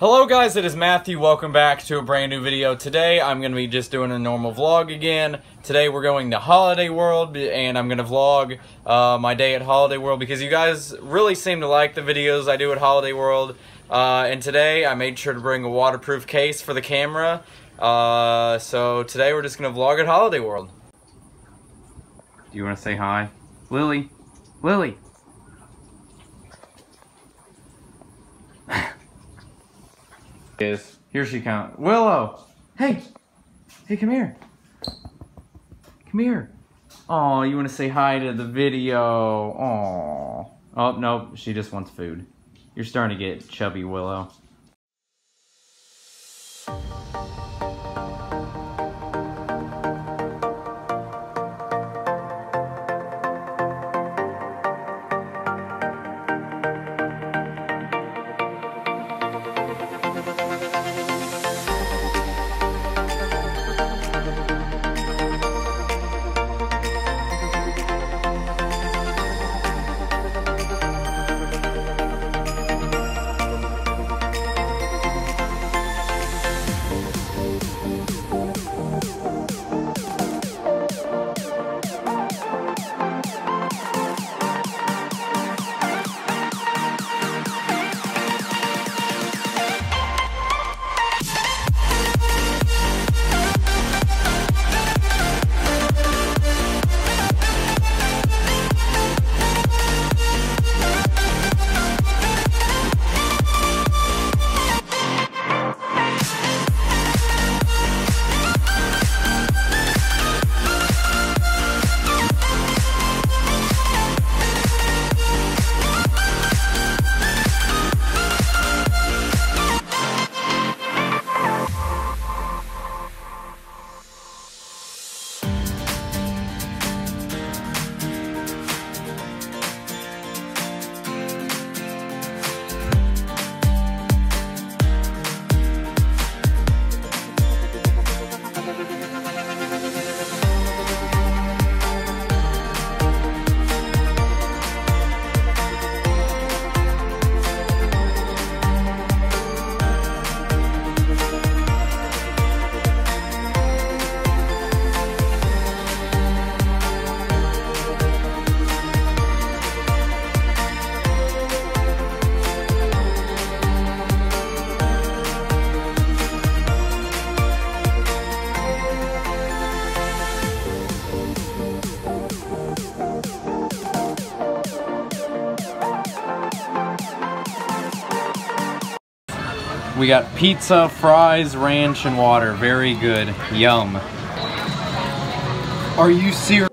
Hello guys, it is Matthew. Welcome back to a brand new video. Today I'm going to be just doing a normal vlog again. Today we're going to Holiday World and I'm going to vlog my day at Holiday World because you guys really seem to like the videos I do at Holiday World. And today I made sure to bring a waterproof case for the camera. So today we're just going to vlog at Holiday World. Do you want to say hi? Lily? Lily! Is here she comes. Willow, hey, come here. Oh, you want to say hi to the video? Oh, oh nope, she just wants food. You're starting to get chubby, Willow. We got pizza, fries, ranch, and water. Very good. Yum. Are you serious?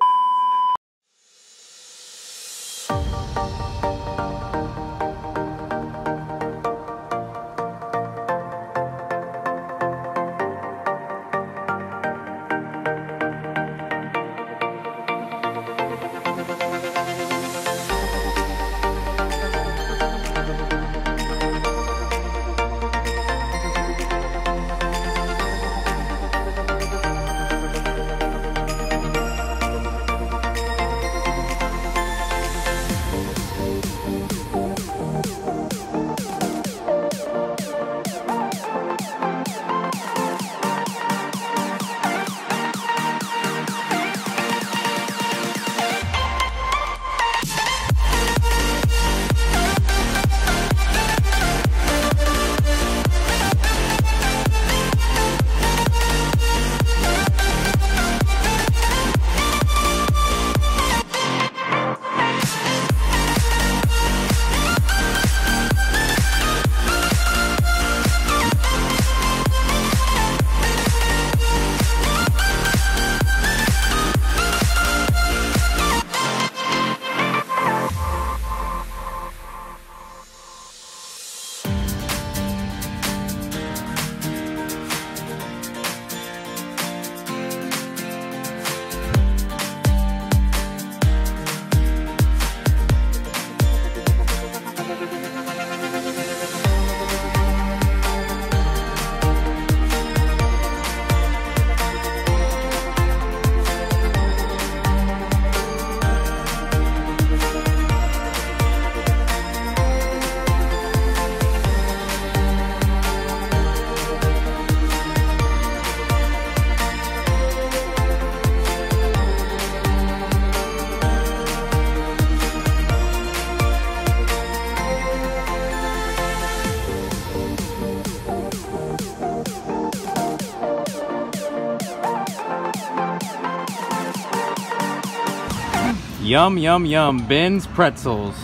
Yum, yum, yum, Ben's Pretzels.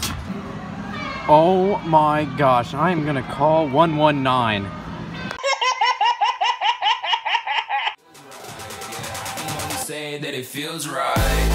Oh my gosh, I am gonna call 119. Say that it feels right.